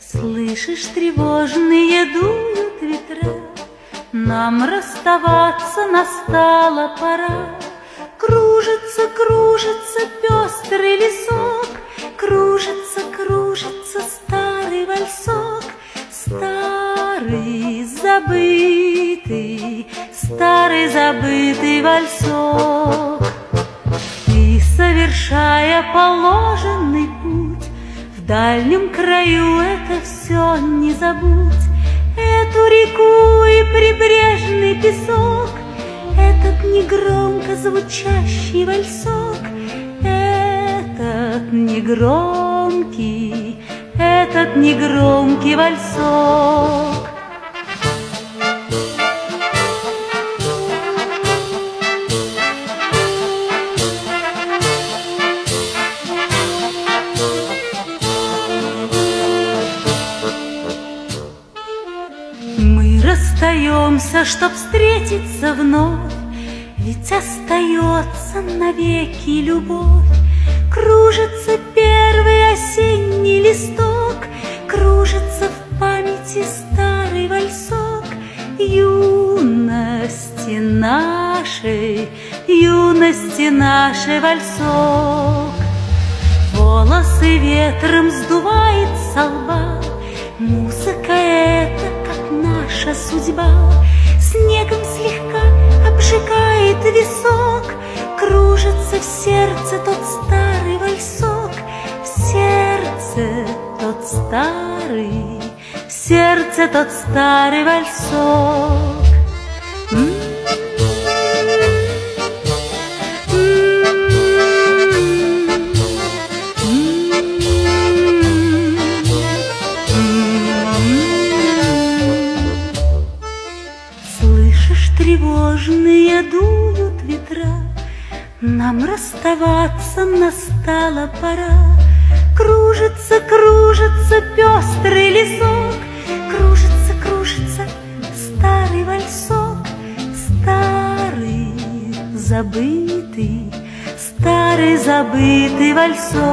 Слышишь, тревожные дуют ветра, нам расставаться настала пора. Кружится, кружится пестрый лесок, кружится, кружится старый вальсок, старый забытый вальсок. И, совершая положенный путь, в дальнем краю это все не забудь. Эту реку и прибрежный песок, этот негромко звучащий вальсок, этот негромкий вальсок. Мы расстаемся, чтоб встретиться вновь, ведь остается навеки любовь. Кружится первый осенний листок, кружится в памяти старый вальсок юности нашей вальсок. Волосы ветром сдувает со лба, музыка эта, как наша судьба. Снегом слегка обжигает висок, кружится в сердце тот старый вальсок, в сердце тот старый, в сердце тот старый вальсок. Слышишь, тревожные дуют ветра, нам расставаться настала пора. Кружится, кружится пестрый лесок, кружится, кружится старый вальсок, старый забытый вальсок.